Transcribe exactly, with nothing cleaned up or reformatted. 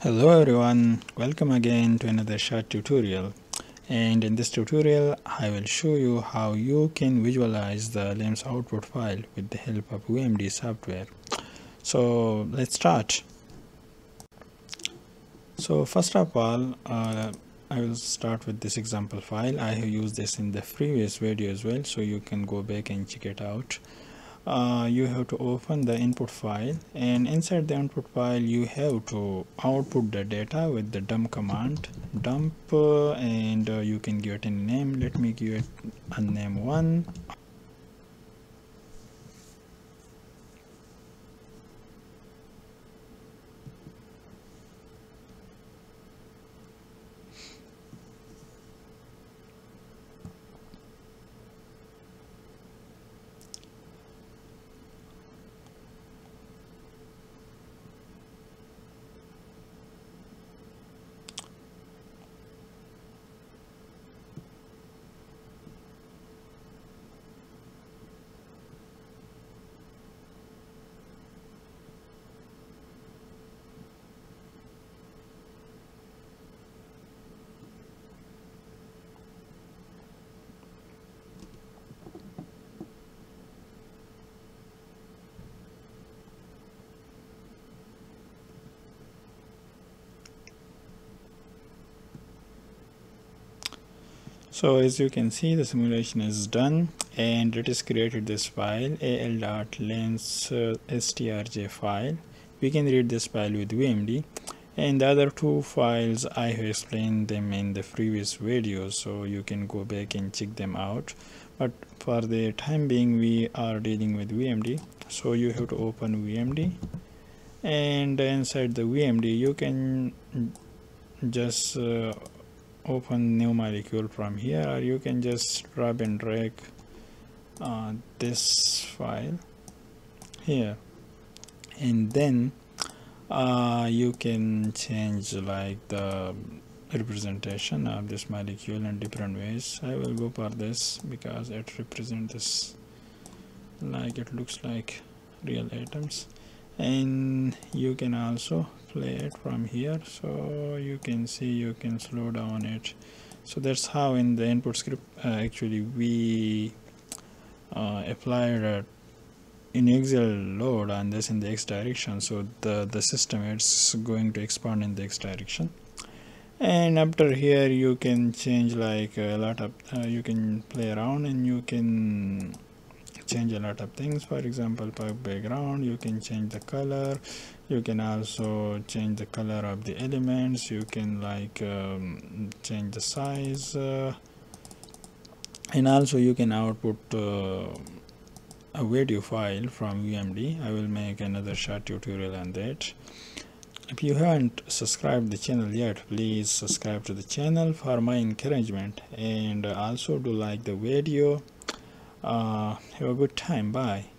Hello everyone, welcome again to another short tutorial. And in this tutorial I will show you how you can visualize the LAMMPS output file with the help of V M D software. So let's start. So first of all, uh, I will start with this example file. I have used this in the previous video as well, so you can go back and check it out. Uh, you have to open the input file, and inside the input file you have to output the data with the dump command, dump uh, and uh, you can give it a name. Let me give it a name one. So as you can see, the simulation is done and it has created this file, al.lamps.strj file. We can read this file with V M D, and the other two files I have explained them in the previous videos, so you can go back and check them out. But for the time being we are dealing with V M D, so you have to open V M D, and inside the V M D you can just uh, open new molecule from here, or you can just drag and drag uh, this file here, and then uh, you can change like the representation of this molecule in different ways. I will go for this because it represents this, like it looks like real atoms, and you can also play it from here, so you can see you can slow down it. So that's how in the input script uh, actually we uh, applied an axial load on this in the x direction, so the the system it's going to expand in the x direction. And after here you can change like a lot of uh, you can play around and you can change a lot of things. For example, for background you can change the color, you can also change the color of the elements, you can like um, change the size, uh, and also you can output uh, a video file from V M D. I will make another short tutorial on that. If you haven't subscribed the channel yet, please subscribe to the channel for my encouragement, and also do like the video. Uh, have a good time. Bye.